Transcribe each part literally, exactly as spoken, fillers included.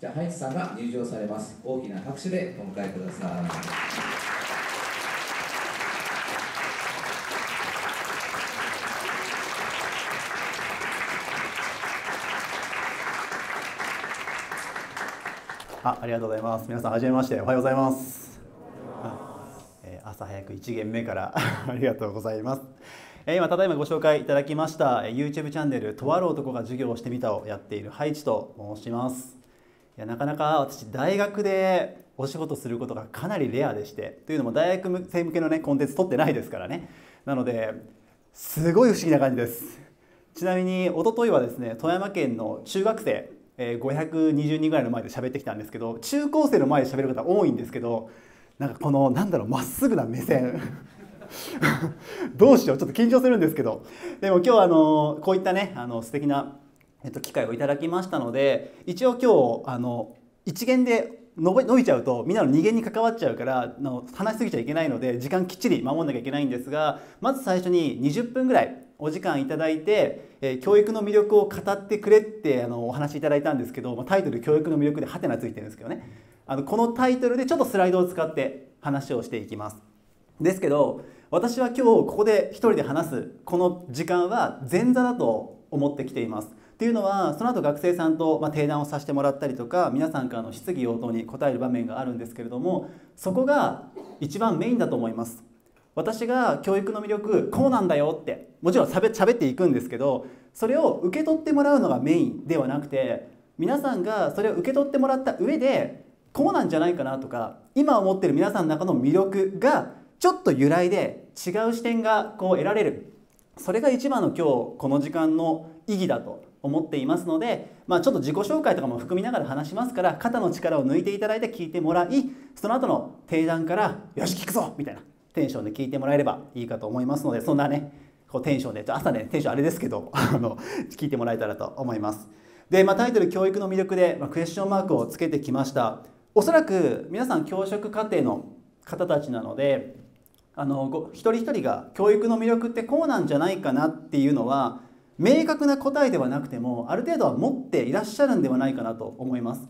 じゃあ、葉一さんが入場されます。大きな拍手でお迎えください。あ, ありがとうございます。皆さん、はじめまして。おはようございます。えー、朝早くいちげんめからありがとうございます。えー、今ただいまご紹介いただきました、えー、YouTube チャンネル「とある男が授業をしてみた」をやっている葉一と申します。いや、なかなか私、大学でお仕事することがかなりレアでして、というのも大学生向けの、ね、コンテンツ撮ってないですからね。なのですごい不思議な感じです。ちなみに一昨日はですね、富山県の中学生ごひゃくにじゅうにんぐらいの前で喋ってきたんですけど、中高生の前で喋る方多いんですけど、なんかこのなんだろう、まっすぐな目線どうしよう、ちょっと緊張するんですけど、でも今日はあのこういったね、あの素敵なえっと機会をいただきましたので、一応今日あの一限で伸びちゃうとみんなの二限に関わっちゃうからの話しすぎちゃいけないので、時間きっちり守んなきゃいけないんですが、まず最初ににじゅっぷんぐらいお時間いただいて、えー、教育の魅力を語ってくれってあのお話いただいたんですけど、まあ、タイトル「教育の魅力」でハテナついてるんですけどね、あのこのタイトルでちょっとスライドを使って話をしていきます。ですけど、私は今日ここで一人で話すこの時間は前座だと思ってきています。というのは、その後学生さんとまあ提談をさせてもらったりとか、皆さんからの質疑応答に答える場面があるんですけれども、そこが一番メインだと思います。私が教育の魅力こうなんだよってもちろんしゃべっていくんですけど、それを受け取ってもらうのがメインではなくて、皆さんがそれを受け取ってもらった上でこうなんじゃないかなとか、今思ってる皆さんの中の魅力がちょっと由来で違う視点がこう得られる、それが一番の今日この時間の意義だと思っていますので、まあ、ちょっと自己紹介とかも含みながら話しますから、肩の力を抜いていただいて聞いてもらい、その後の提談から「よし聞くぞ!」みたいな。テンションで聞いてもらえればいいかと思いますので、そんなねこうテンションで朝ねテンションあれですけどあの聞いてもらえたらと思います。で、まあ、タイトル「教育の魅力」で、まあ、クエスチョンマークをつけてきました。おそらく皆さん教職課程の方たちなので、あのご一人一人が教育の魅力ってこうなんじゃないかなっていうのは明確な答えではなくても、ある程度は持っていらっしゃるんではないかなと思います。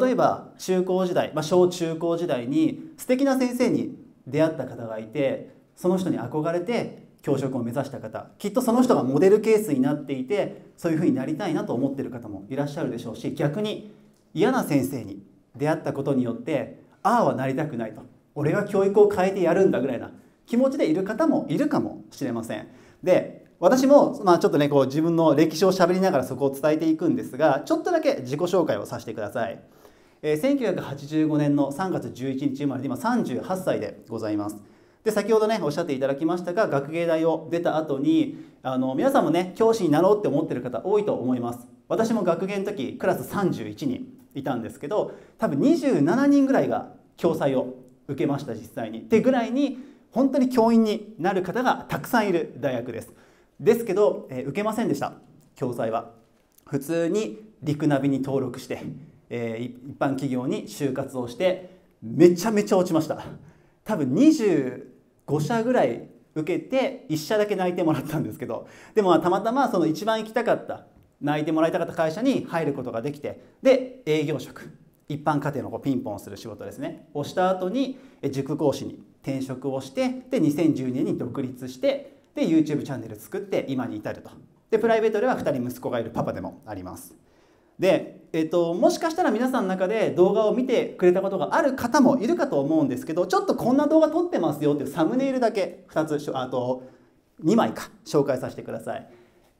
例えば中高時代、まあ、小中高時代に素敵な先生に出会った方がいて、その人に憧れて教職を目指した方、きっとその人がモデルケースになっていて、そういうふうになりたいなと思っている方もいらっしゃるでしょうし、逆に嫌な先生に出会ったことによってああはなりたくないと、俺は教育を変えてやるんだぐらいな気持ちでいる方もいるかもしれません。で、私も、まあ、ちょっとねこう自分の歴史をしゃべりながらそこを伝えていくんですが、ちょっとだけ自己紹介をさせてください。えー、せんきゅうひゃくはちじゅうごねんのさんがつじゅういちにち生まれで、今さんじゅうはっさいでございます。で、先ほどねおっしゃっていただきましたが、学芸大を出た後にあの皆さんもね教師になろうって思ってる方多いと思います。私も学芸の時クラスさんじゅういちにんいたんですけど、多分にじゅうしちにんぐらいが共済を受けました、実際に。ってぐらいに本当に教員になる方がたくさんいる大学です。ですけど、えー、受けませんでした。共済は普通にリクナビに登録して、えー、一般企業に就活をして、めちゃめちゃ落ちました。多分にじゅうごしゃぐらい受けていっしゃだけ泣いてもらったんですけど、でもたまたまその一番行きたかった泣いてもらいたかった会社に入ることができて、で営業職、一般家庭のピンポンする仕事ですねをした後に塾講師に転職をして、でにせんじゅうにねんに独立して、で YouTube チャンネル作って今に至ると。でプライベートではふたり息子がいるパパでもあります。でえっと、もしかしたら皆さんの中で動画を見てくれたことがある方もいるかと思うんですけど、ちょっとこんな動画撮ってますよっていうサムネイルだけふたつ、あとにまいか紹介させてください。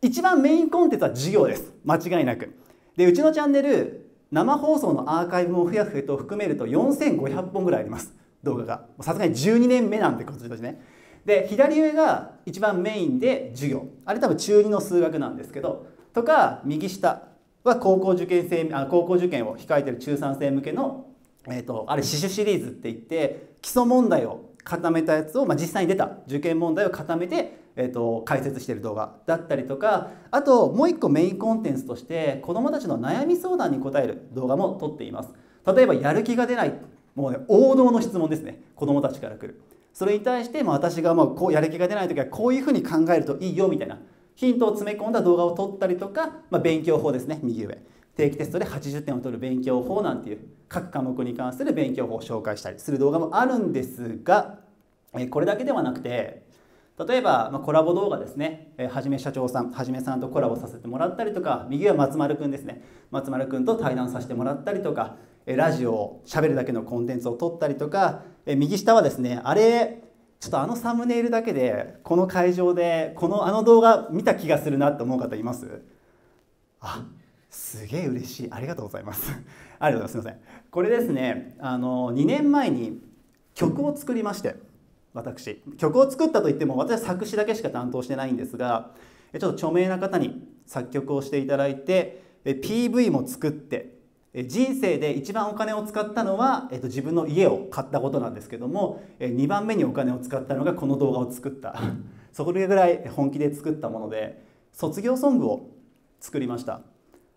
一番メインコンテンツは授業です、間違いなく。でうちのチャンネル、生放送のアーカイブもふやふやと含めるとよんせんごひゃっぽんぐらいあります、動画が。さすがにじゅうにねんめなんで今年ね。で左上が一番メインで授業、あれ多分ちゅうにの数学なんですけど、とか右下は高校受験生、あ、高校受験を控えているちゅうさんせい向けの、えーと、あれ死守シリーズっていって基礎問題を固めたやつを、まあ、実際に出た受験問題を固めて、えーと、解説している動画だったりとか、あともう一個メインコンテンツとして子どもたちの悩み相談に答える動画も撮っています。例えばやる気が出ない、もうね王道の質問ですね、子どもたちから来る。それに対して、まあ、私がもうこうやる気が出ない時はこういうふうに考えるといいよみたいなヒントを詰め込んだ動画を撮ったりとか、まあ、勉強法ですね、右上定期テストではちじゅってんを取る勉強法なんていう各科目に関する勉強法を紹介したりする動画もあるんですが、これだけではなくて、例えばコラボ動画ですね、はじめ社長さんはじめさんとコラボさせてもらったりとか、右は松丸くんですね、松丸くんと対談させてもらったりとか、ラジオをしゃべるだけのコンテンツを撮ったりとか、右下はですね、あれちょっとあのサムネイルだけでこの会場でこのあの動画見た気がするなって思う方います？あ、すげえ嬉しい、ありがとうございますありがとうございます、すいません。これですね、あのにねんまえに曲を作りまして、私曲を作ったといっても私は作詞だけしか担当してないんですが、ちょっと著名な方に作曲をしていただいて ピーブイ も作って、人生で一番お金を使ったのは、えっと、自分の家を買ったことなんですけども、にばんめにお金を使ったのがこの動画を作ったそれぐらい本気で作ったもので、卒業ソングを作りました。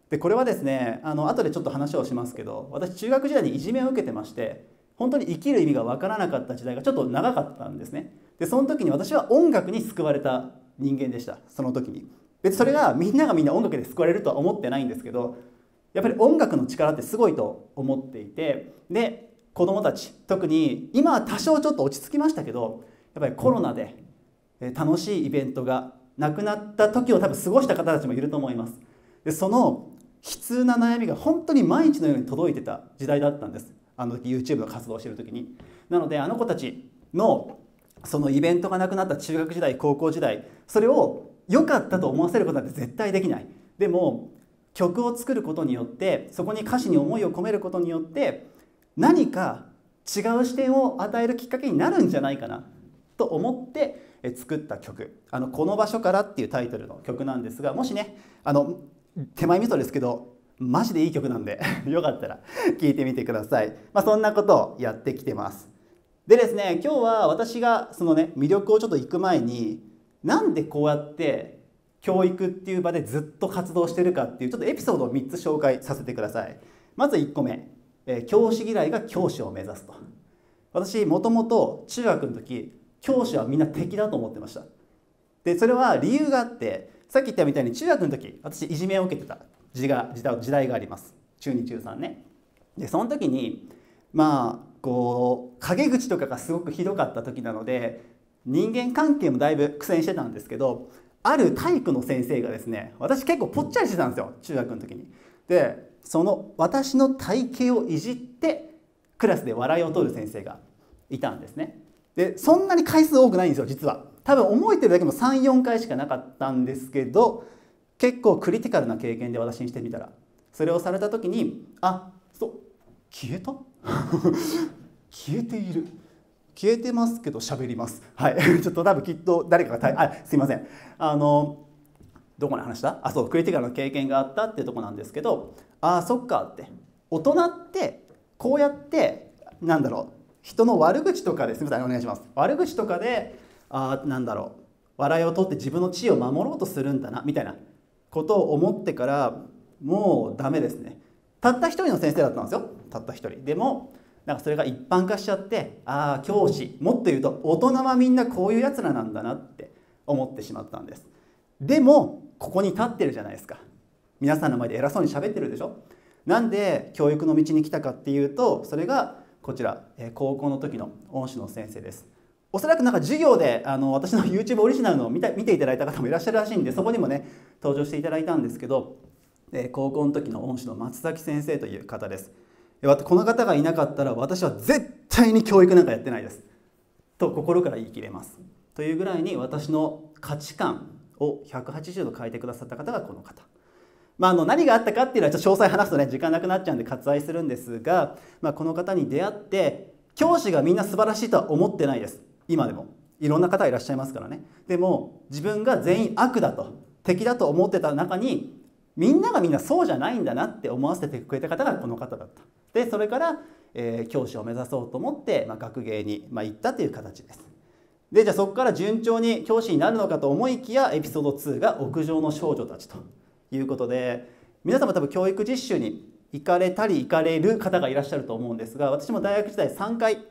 でこれはですね、あの後でちょっと話をしますけど、私中学時代にいじめを受けてまして、本当に生きる意味が分からなかった時代がちょっと長かったんですね。でその時に私は音楽に救われた人間でした。その時に別にそれがみんながみんな音楽で救われるとは思ってないんですけど、やっぱり音楽の力ってすごいと思っていて、で子どもたち、特に今は多少ちょっと落ち着きましたけど、やっぱりコロナで楽しいイベントがなくなった時を多分過ごした方たちもいると思います。でその悲痛な悩みが本当に毎日のように届いてた時代だったんです、あの時 YouTube の活動をしている時に。なのであの子たちのそのイベントがなくなった中学時代、高校時代、それを良かったと思わせることなんて絶対できない。でも曲を作ることによって、そこに歌詞に思いを込めることによって、何か違う視点を与えるきっかけになるんじゃないかなと思って作った曲「あのこの場所から」っていうタイトルの曲なんですが、もしね、あの手前味噌ですけどマジでいい曲なんでよかったら聴いてみてください。まあ、そんなことをやってきてます。でですね、今日は私がそのね魅力をちょっと行く前に、なんでこうやって教育っていう場でずっと活動してるかっていうちょっとエピソードをみっつ紹介させてください。まずいっこめ、えー、教師嫌いが教師を目指すと。私もともと中学の時、教師はみんな敵だと思ってました。でそれは理由があって、さっき言ったみたいに中学の時私いじめを受けてた時代があります。ちゅうにちゅうさんね。でその時にまあこう陰口とかがすごくひどかった時なので、人間関係もだいぶ苦戦してたんですけど、ある体育の先生がですね、私結構ぽっちゃりしてたんですよ、中学の時に。でその私の体型をいじってクラスで笑いを取る先生がいたんですね。でそんなに回数多くないんですよ、実は。多分覚えてるだけもさん、よんかいしかなかったんですけど、結構クリティカルな経験で、私にしてみたらそれをされた時に、あ、そう消えた消えている、消えてますけど喋ります、はいちょっと多分きっと誰かが、あ、すいません、あのどこの話だ、あ、そう、クリティカルな経験があったっていうとこなんですけど、ああそっかって、大人ってこうやってなんだろう、人の悪口とかです、すみません、お願いします、悪口とかで、ああなんだろう、笑いを取って自分の地位を守ろうとするんだなみたいなことを思ってから、もうダメですね。たった一人の先生だったんですよ、たった一人。でもなんかそれが一般化しちゃって、ああ教師、もっと言うと大人はみんなこういうやつらなんだなって思ってしまったんです。でもここに立ってるじゃないですか、皆さんの前で偉そうに喋ってるでしょ。なんで教育の道に来たかっていうと、それがこちら、高校の時の恩師の先生です。おそらくなんか授業であの私の YouTube オリジナルのを見た見ていただいた方もいらっしゃるらしいんで、そこにもね登場していただいたんですけど、え高校の時の恩師の松崎先生という方です。この方がいなかったら私は絶対に教育なんかやってないですと心から言い切れます、というぐらいに私の価値観をひゃくはちじゅうど変えてくださった方がこの方。まあ、あの何があったかっていうのはちょっと詳細話すとね時間なくなっちゃうんで割愛するんですが、まあ、この方に出会って、教師がみんな素晴らしいとは思ってないです、今でもいろんな方いらっしゃいますからね。でも自分が全員悪だと、敵だと思ってた中に、みんながみんなそうじゃないんだなって思わせてくれた方がこの方だった。でそれから、えー、教師を目指そうと思って、まあ、学芸に、まあ、行ったという形です。でじゃあそこから順調に教師になるのかと思いきや、エピソードツーが「屋上の少女たち」ということで、皆さんも多分教育実習に行かれたり行かれる方がいらっしゃると思うんですが、私も大学時代さんかい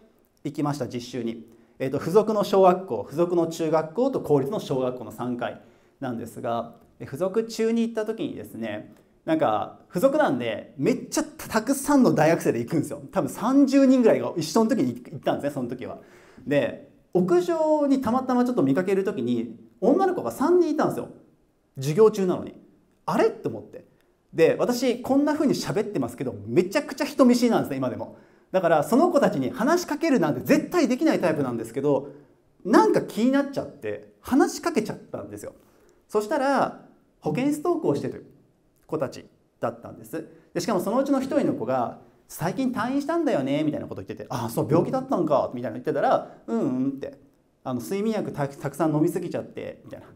行きました、実習に。えーと、付属の小学校、付属の中学校と公立の小学校のさんかいなんですが、付属中に行った時にですね、なんか付属なんでめっちゃたくさんの大学生で行くんですよ。多分さんじゅうにんぐらいが一緒の時に行ったんですね、その時は。で屋上にたまたまちょっと見かける時に女の子がさんにんいたんですよ、授業中なのに。あれと思って、で私こんな風に喋ってますけどめちゃくちゃ人見知りなんですね、今でも。だからその子たちに話しかけるなんて絶対できないタイプなんですけど、なんか気になっちゃって話しかけちゃったんですよ。そしたら保健室登校してという子たちだったんです。でしかもそのうちの一人の子が「最近退院したんだよね」みたいなこと言ってて「ああそう病気だったんか」みたいなの言ってたら「うんうん」って「あの睡眠薬たくさん飲みすぎちゃって」みたいな、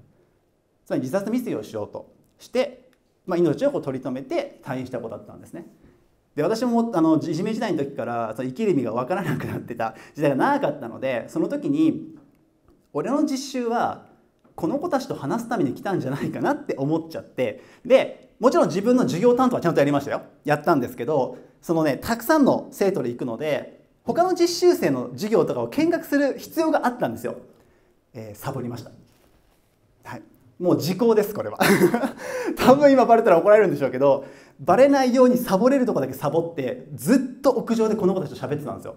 つまり自殺未遂をしようとして、まあ、命をこう取り留めて退院した子だったんですね。で私もあのいじめ時代の時からその生きる意味が分からなくなってた時代が長かったので、その時に俺の実習はこの子たちと話すために来たんじゃないかなって思っちゃって、でもちろん自分の授業担当はちゃんとやりましたよ、やったんですけど、そのねたくさんの生徒で行くので他の実習生の授業とかを見学する必要があったんですよ。えー、サボりました。はい、もう時効ですこれは多分今バレたら怒られるんでしょうけど、バレないようにサボれるとこだけサボってずっと屋上でこの子たちと喋ってたんですよ。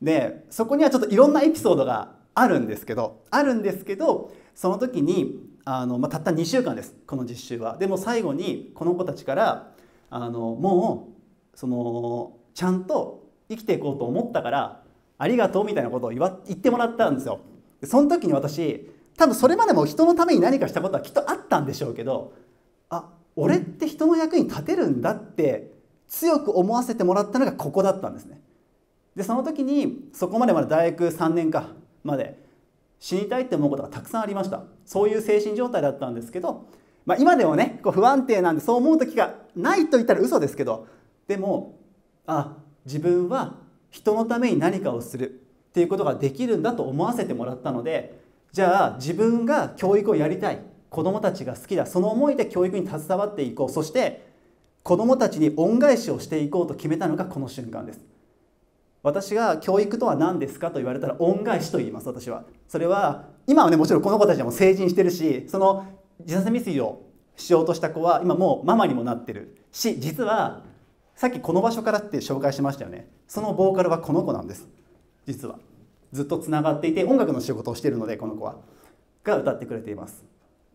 でそこにはちょっといろんなエピソードがあるんですけどあるんですけどその時にあの、まあ、たったにしゅうかんですこの実習は。でも最後にこの子たちからあのもうそのちゃんと生きていこうと思ったからありがとうみたいなことを 言, わ言ってもらったんですよ。でその時に私多分それまでも人のために何かしたことはきっとあったんでしょうけど、あ俺って人の役に立てるんだって強く思わせてもらったのがここだったんですね。でその時にそこまでまだ大学さんねんかまで死にたいって思うことがたくさんありました。そういう精神状態だったんですけど、まあ、今でもねこう不安定なんでそう思う時がないと言ったら嘘ですけど、でもあ自分は人のために何かをするっていうことができるんだと思わせてもらったので、じゃあ自分が教育をやりたい、子どもたちが好きだ、その思いで教育に携わっていこう、そして子どもたちに恩返しをしていこうと決めたのがこの瞬間です。私が教育とは何ですかと言われたら恩返しと言います。私はそれは今はねもちろんこの子たちはもう成人してるし、その自殺未遂をしようとした子は今もうママにもなってるし、実はさっきこの場所からって紹介しましたよね、そのボーカルはこの子なんです。実はずっとつながっていて音楽の仕事をしているのでこの子はが歌ってくれています。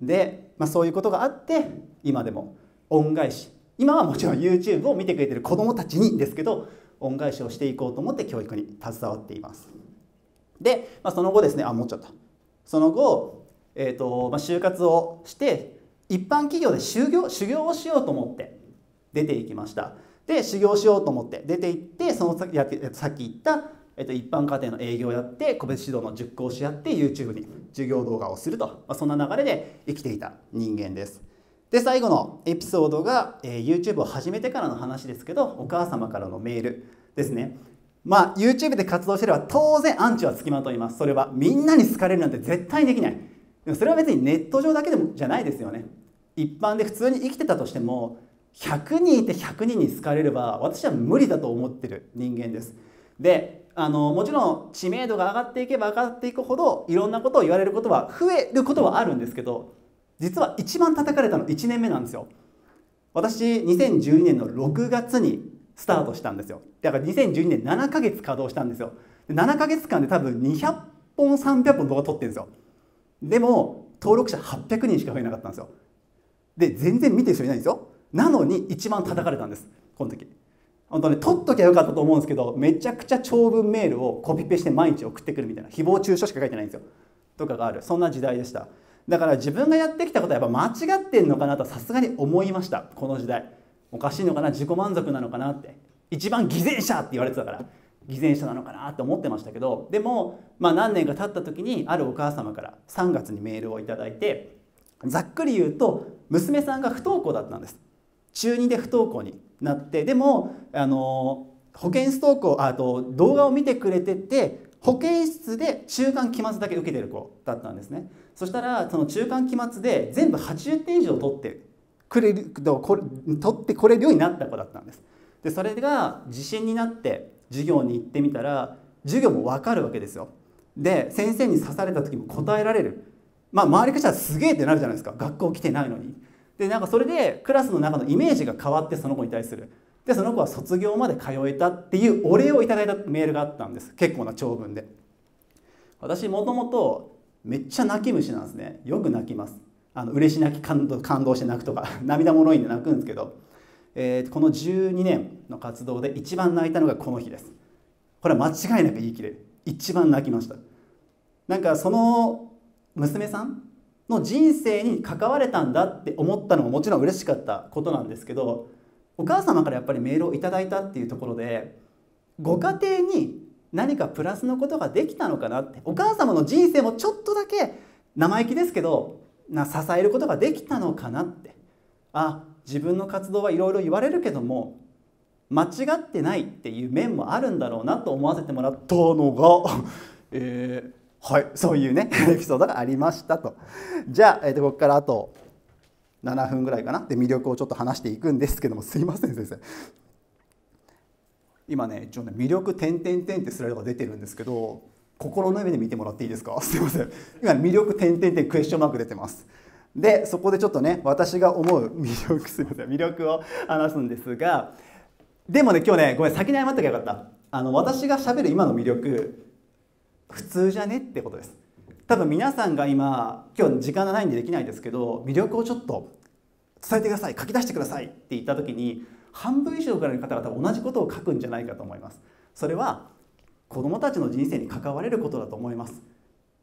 で、まあ、そういうことがあって今でも恩返し、今はもちろん YouTube を見てくれてる子どもたちにですけど恩返しをしていこうと思って教育に携わっています。で、まあ、その後ですねあもうちょっとその後、えーとまあ、就活をして一般企業で修行、修行をしようと思って出ていきました。で修行しようと思って出ていって、その先言ったえっと、一般家庭の営業をやって個別指導の塾講師やって YouTube に授業動画をすると、まあ、そんな流れで生きていた人間です。で最後のエピソードが、えー、YouTube を始めてからの話ですけど、お母様からのメールですね。まあ YouTube で活動してれば当然アンチはつきまといます。それはみんなに好かれるなんて絶対できない。でもそれは別にネット上だけでもじゃないですよね。一般で普通に生きてたとしてもひゃくにんいてひゃくにんに好かれれば私は無理だと思ってる人間です。であのもちろん知名度が上がっていけば上がっていくほどいろんなことを言われることは増えることはあるんですけど、実は一番叩かれたのいちねんめなんですよ。私にせんじゅうにねんのろくがつにスタートしたんですよ。だからにせんじゅうにねんななかげつ稼働したんですよ。ななかげつかんで多分にひゃっぽんさんびゃっぽん動画撮ってるんですよ。でも登録者はっぴゃくにんしか増えなかったんですよ。で全然見てる人いないんですよ。なのに一番叩かれたんですこの時。本当ね、取っときゃよかったと思うんですけど、めちゃくちゃ長文メールをコピペして毎日送ってくるみたいな、誹謗中傷しか書いてないんですよとかがある、そんな時代でした。だから自分がやってきたことはやっぱ間違ってんのかなとさすがに思いました。この時代おかしいのかな、自己満足なのかなって、一番偽善者って言われてたから偽善者なのかなって思ってましたけど、でも、まあ、何年か経った時にあるお母様からさんがつにメールをいただいて、ざっくり言うと娘さんが不登校だったんです。中にで不登校になって、でもあの保健室登校あと動画を見てくれてて保健室で中間期末だけ受けてる子だったんですね。そしたらその中間期末で全部はちじゅってん以上取ってくれる取ってこれるようになった子だったんです。でそれが自信になって授業に行ってみたら授業も分かるわけですよ。で先生に刺された時も答えられる、まあ周りからしたらすげえってなるじゃないですか、学校来てないのに。ででなんかそれでクラスの中のイメージが変わってその子に対する。でその子は卒業まで通えたっていうお礼をいただいたメールがあったんです。結構な長文で。私もともとめっちゃ泣き虫なんですね。よく泣きます。あの嬉し泣き、感動、感動して泣くとか涙もろいんで泣くんですけど、えー、このじゅうにねんの活動で一番泣いたのがこの日です。これは間違いなく言い切れる。一番泣きました。なんかその娘さんの人生に関われたんだって思ったのももちろん嬉しかったことなんですけど、お母様からやっぱりメールをいただいたっていうところで、ご家庭に何かプラスのことができたのかなって、お母様の人生もちょっとだけ生意気ですけどな支えることができたのかなって、あ、自分の活動はいろいろ言われるけども間違ってないっていう面もあるんだろうなと思わせてもらったのがえー、はい、そういうねエピソードがありましたと。じゃあ、えー、とここからあとななふんぐらいかなで魅力をちょっと話していくんですけども、すいません先生、今ね一応ね魅力点点点ってスライドが出てるんですけど、心の目で見てもらっていいですか。すいません、今魅力点点点クエスチョンマーク出てます。でそこでちょっとね私が思う魅力、すいません魅力を話すんですが、でもね今日ねごめん先に謝ったきゃよかった。あの私がしゃべる今の魅力普通じゃねってことです。多分皆さんが今今日時間がないんでできないですけど、魅力をちょっと伝えてください、書き出してくださいって言った時に半分以上ぐらいの方々は同じことを書くんじゃないかと思います。それは子どもたちの人生に関われることだと思います。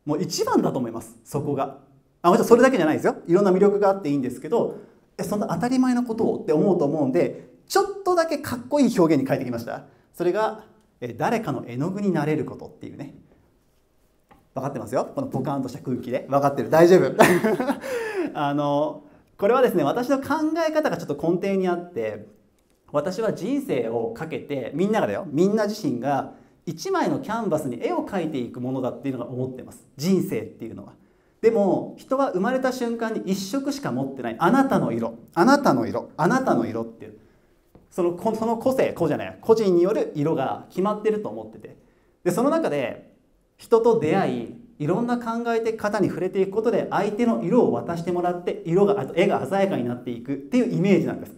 もう一番だと思います。そこがあ、もちろんそれだけじゃないですよ。いろんな魅力があっていいんですけど、そんな当たり前のことをって思うと思うんで、ちょっとだけかっこいい表現に変えてきました。それが誰かの絵の具になれることっていうね。分かってますよ、このポカーンとした空気で。分かってる、大丈夫あのこれはですね、私の考え方がちょっと根底にあって、私は人生をかけてみんながだよみんな自身がいちまいのキャンバスに絵を描いていくものだっていうのが思ってます、人生っていうのは。でも人は生まれた瞬間に一色しか持ってない。あなたの色、あなたの色、あなたの色っていう、そのその個性、個じゃない個人による色が決まってると思ってて、でその中で人と出会い、いろんな考えて方に触れていくことで相手の色を渡してもらって、色が絵が鮮やかになっていくっていうイメージなんです。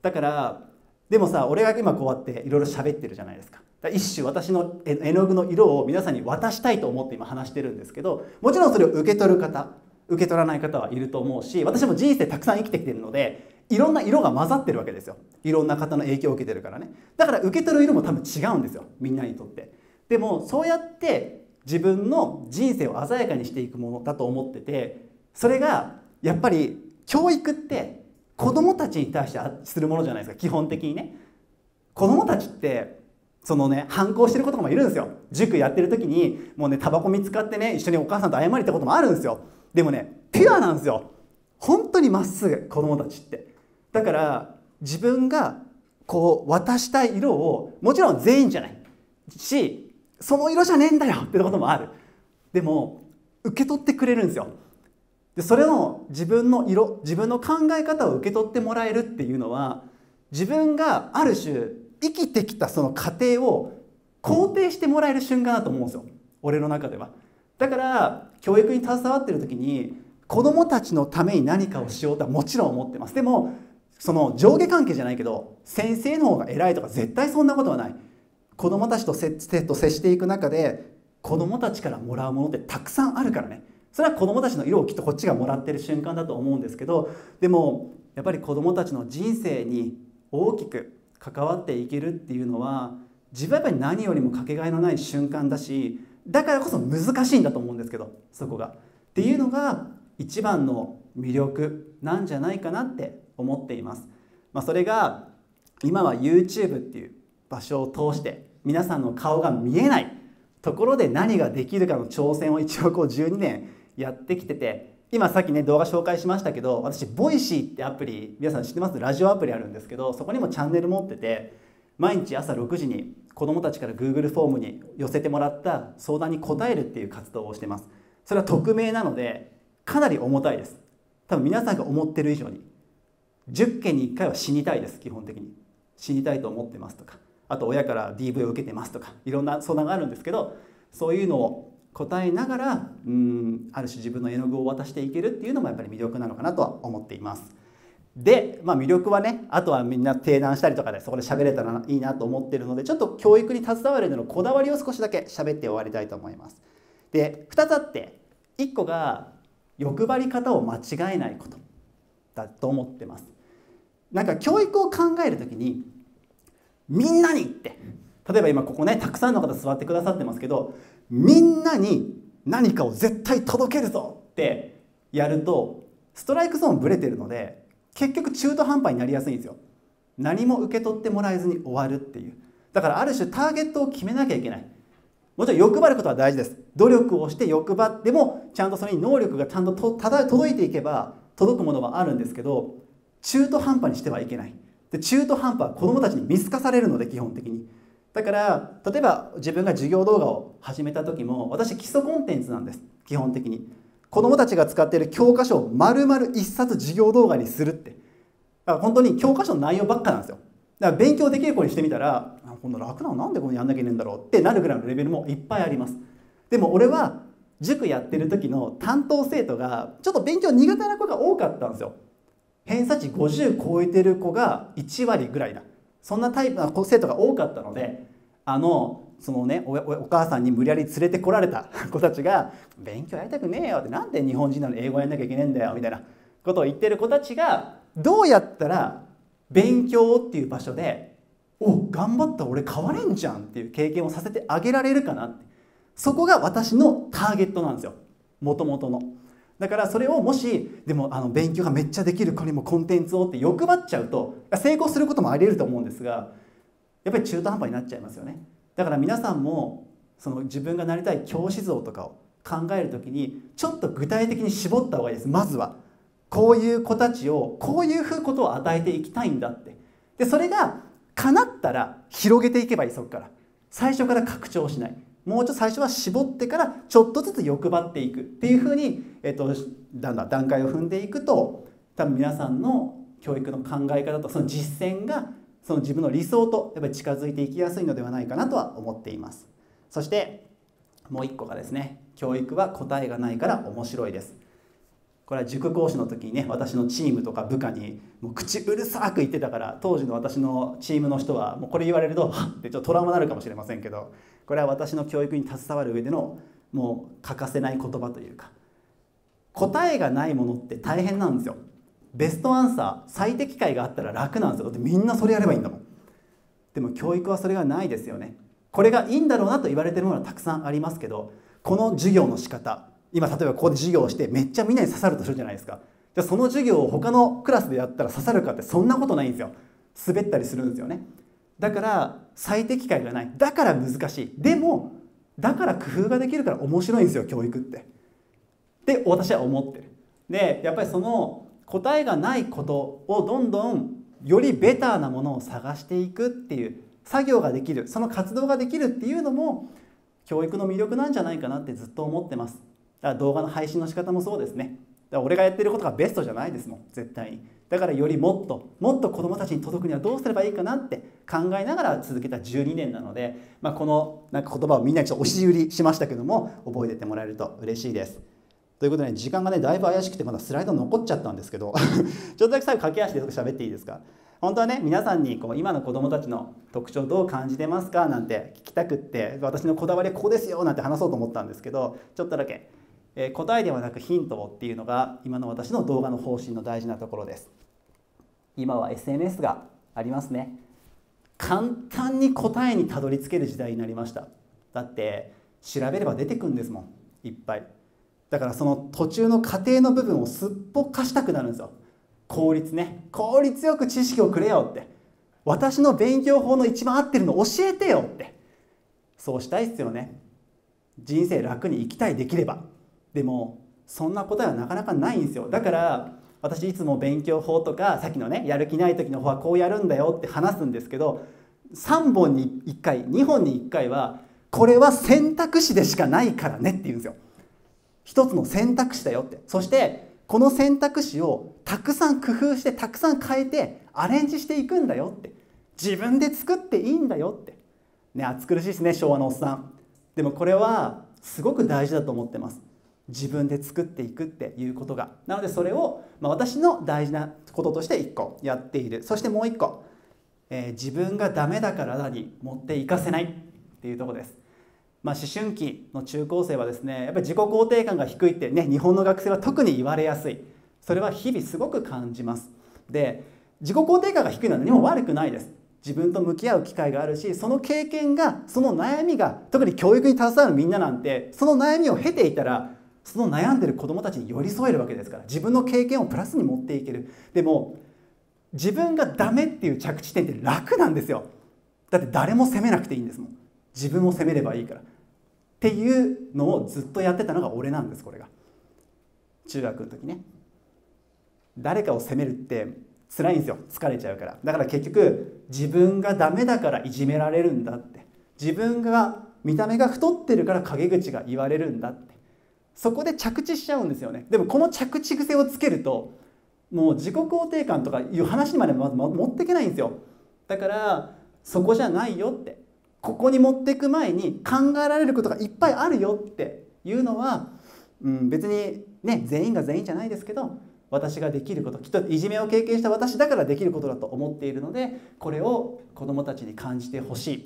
だからでもさ、俺が今こうやっていろいろ喋ってるじゃないですか。だから一種私の絵の具の色を皆さんに渡したいと思って今話してるんですけど、もちろんそれを受け取る方、受け取らない方はいると思うし、私も人生たくさん生きてきてるのでいろんな色が混ざってるわけですよ。いろんな方の影響を受けてるからね。だから受け取る色も多分違うんですよ、みんなにとって。でもそうやって自分の人生を鮮やかにしていくものだと思ってて、それがやっぱり教育って子どもたちに対してするものじゃないですか、基本的にね。子どもたちってそのね反抗してる子とかもいるんですよ。塾やってる時にもうねタバコ見つかってね一緒にお母さんと謝り行ったこともあるんですよ。でもねピュアなんですよ、本当にまっすぐ、子どもたちって。だから自分がこう渡したい色を、もちろん全員じゃないしその色じゃねえんだよってこともある。でも受け取ってくれるんですよ。でそれの自分の色、自分の考え方を受け取ってもらえるっていうのは、自分がある種生きてきたその過程を肯定してもらえる瞬間だと思うんですよ、俺の中では。だから教育に携わってる時に子どもたちのために何かをしようとはもちろん思ってます。でもその上下関係じゃないけど、先生の方が偉いとか絶対そんなことはない。子どもたちと接していく中で子どもたちからもらうものってたくさんあるからね。それは子どもたちの色をきっとこっちがもらってる瞬間だと思うんですけど、でもやっぱり子どもたちの人生に大きく関わっていけるっていうのは、自分はやっぱり何よりもかけがえのない瞬間だし、だからこそ難しいんだと思うんですけど、そこが。っていうのが一番の魅力なんじゃないかなって思っています。まあ、それが今は YouTube っていう場所を通して皆さんの顔が見えないところで何ができるかの挑戦を一応こうじゅうにねんやってきてて、今さっきね動画紹介しましたけど、私ボイシーってアプリ、皆さん知ってます？ラジオアプリあるんですけど、そこにもチャンネル持ってて、毎日朝ろくじに子どもたちから Google フォームに寄せてもらった相談に答えるっていう活動をしてます。それは匿名なのでかなり重たいです。多分皆さんが思ってる以上にじゅっけんにいっかいは死にたいです。基本的に死にたいと思ってますとか、あと親から ディーブイ を受けてますとか、いろんな相談があるんですけど、そういうのを答えながら、うーんある種自分の絵の具を渡していけるっていうのもやっぱり魅力なのかなとは思っています。で、まあ、魅力はね、あとはみんな提談したりとかでそこで喋れたらいいなと思ってるので、ちょっと教育に携わるののこだわりを少しだけ喋って終わりたいと思います。で、ふたつあって、いっこが欲張り方を間違えないことだと思ってます。なんか教育を考える時にみんなにって、例えば今ここねたくさんの方座ってくださってますけど、みんなに何かを絶対届けるぞってやるとストライクゾーンぶれてるので、結局中途半端になりやすいんですよ。何も受け取ってもらえずに終わるっていう。だからある種ターゲットを決めなきゃいけない。もちろん欲張ることは大事です。努力をして欲張ってもちゃんとそれに能力がちゃんと届いていけば届くものはあるんですけど、中途半端にしてはいけない。で、中途半端は子どもたちに見透かされるので、基本的に。だから例えば自分が授業動画を始めた時も、私基礎コンテンツなんです、基本的に。子どもたちが使っている教科書を丸々一冊授業動画にするって、だから本当に教科書の内容ばっかなんですよ。だから勉強できる子にしてみたら、こんな楽なのなんでこんなやんなきゃいけないんだろうってなるぐらいのレベルもいっぱいあります。でも俺は塾やってる時の担当生徒がちょっと勉強苦手な子が多かったんですよ。偏差値ごじゅう超えてる子がいちわりぐらいだ、そんなタイプな生徒が多かったので、あのそのね お, お母さんに無理やり連れてこられた子たちが「勉強やりたくねえよ」って、なんで日本人なのに英語やんなきゃいけねえんだよみたいなことを言ってる子たちが、どうやったら勉強っていう場所で「お頑張った俺変われんじゃん」っていう経験をさせてあげられるかなって、そこが私のターゲットなんですよ、もともとの。だからそれをもしでもあの勉強がめっちゃできる子にもコンテンツをって欲張っちゃうと、成功することもありえると思うんですが、やっぱり中途半端になっちゃいますよね。だから皆さんもその自分がなりたい教師像とかを考えるときに、ちょっと具体的に絞った方がいいです。まずはこういう子たちをこういうことを与えていきたいんだって、でそれが叶ったら広げていけばいい。そこから最初から拡張しない、もうちょっと最初は絞ってからちょっとずつ欲張っていくっていうふうに、えっと、だんだん段階を踏んでいくと、多分皆さんの教育の考え方とその実践がその自分の理想とやっぱり近づいていきやすいのではないかなとは思っています。そしてもう一個がですね、教育は答えがないから面白いです。これは塾講師の時にね、私のチームとか部下にもう口うるさく言ってたから、当時の私のチームの人はもうこれ言われるとはっってちょっとトラウマになるかもしれませんけど、これは私の教育に携わる上でのもう欠かせない言葉というか、答えがないものって大変なんですよ。ベストアンサー、最適解があったら楽なんですよ。だってみんなそれやればいいんだもん。でも教育はそれがないですよね。これがいいんだろうなと言われてるものはたくさんありますけど、この授業の仕方、今例えばここで授業をしてめっちゃみんなに刺さるとするじゃないですか。じゃあその授業を他のクラスでやったら刺さるかって、そんなことないんですよ。滑ったりするんですよね。だから最適解がない、だから難しい、でもだから工夫ができるから面白いんですよ、教育ってって私は思ってる。でやっぱりその答えがないことをどんどんよりベターなものを探していくっていう作業ができる、その活動ができるっていうのも教育の魅力なんじゃないかなってずっと思ってます。だから動画の配信の仕方もそうですね。だから俺がやってることがベストじゃないですもん、絶対に。だからよりもっともっと子どもたちに届くにはどうすればいいかなって考えながら続けたじゅうにねんなので、まあ、このなんか言葉をみんなにちょっと押し売りしましたけども、覚えててもらえると嬉しいです。ということで、ね、時間がねだいぶ怪しくてまだスライド残っちゃったんですけどちょっとだけ最後駆け足で喋っていいですか。本当はね、皆さんにこう今の子どもたちの特徴どう感じてますかなんて聞きたくって、私のこだわりはここですよなんて話そうと思ったんですけど、ちょっとだけ。答えではなくヒントをっていうのが今の私の動画の方針の大事なところです。今は エスエヌエス がありますね。簡単に答えにたどり着ける時代になりました。だって調べれば出てくるんですもん、いっぱい。だからその途中の過程の部分をすっぽかしたくなるんですよ。効率ね、効率よく知識をくれよって、私の勉強法の一番合ってるの教えてよって、そうしたいっすよね。人生楽に生きたい、できれば。でもそんな答えはなかなかないんですよ。だから私いつも勉強法とか、さっきのねやる気ない時の方はこうやるんだよって話すんですけど、さんぼんにいっかい、にほんにいっかいはこれは選択肢でしかないからねって言うんですよ。一つの選択肢だよって。そしてこの選択肢をたくさん工夫して、たくさん変えてアレンジしていくんだよって、自分で作っていいんだよってね。暑苦しいですね、昭和のおっさん。でもこれはすごく大事だと思ってます。自分で作っていくっていうことが、なのでそれを、まあ、私の大事なこととしていっこやっている。そしてもういっこ、えー、自分がダメだからに持っていかせないっていうところです。まあ、思春期の中高生はですね、やっぱり自己肯定感が低いってね、日本の学生は特に言われやすい。それは日々すごく感じます。で、自己肯定感が低いのは何も悪くないです。自分と向き合う機会があるし、その経験が、その悩みが、特に教育に携わるみんななんて、その悩みを経ていたら、その悩んでる子どもたちに寄り添えるわけですから、自分の経験をプラスに持っていける。でも自分がダメっていう着地点って楽なんですよ。だって誰も責めなくていいんですもん。自分を責めればいいからっていうのをずっとやってたのが俺なんです。これが中学の時ね。誰かを責めるって辛いんですよ。疲れちゃうから。だから結局自分がダメだからいじめられるんだって、自分が見た目が太ってるから陰口が言われるんだって、そこで着地しちゃうんですよね。でもこの着地癖をつけると、もう自己肯定感とかいう話にまで持っていけないんですよ。だからそこじゃないよって、ここに持っていく前に考えられることがいっぱいあるよっていうのは、うん、別にね、全員が全員じゃないですけど、私ができること、きっといじめを経験した私だからできることだと思っているので、これを子どもたちに感じてほしいっ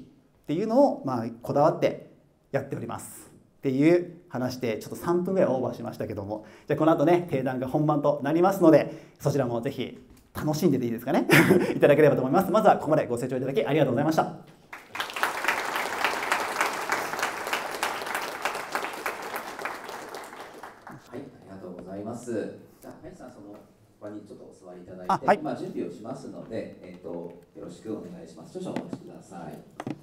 ていうのを、まあ、こだわってやっておりますっていう話で、ちょっとさんぷんぐらいオーバーしましたけども、じゃあこの後ね、定談が本番となりますので、そちらもぜひ楽しんでていいですかねいただければと思います。まずはここまでご清聴いただきありがとうございました。今準備をしますので、えーと、よろしくお願いします。少々お待ちください。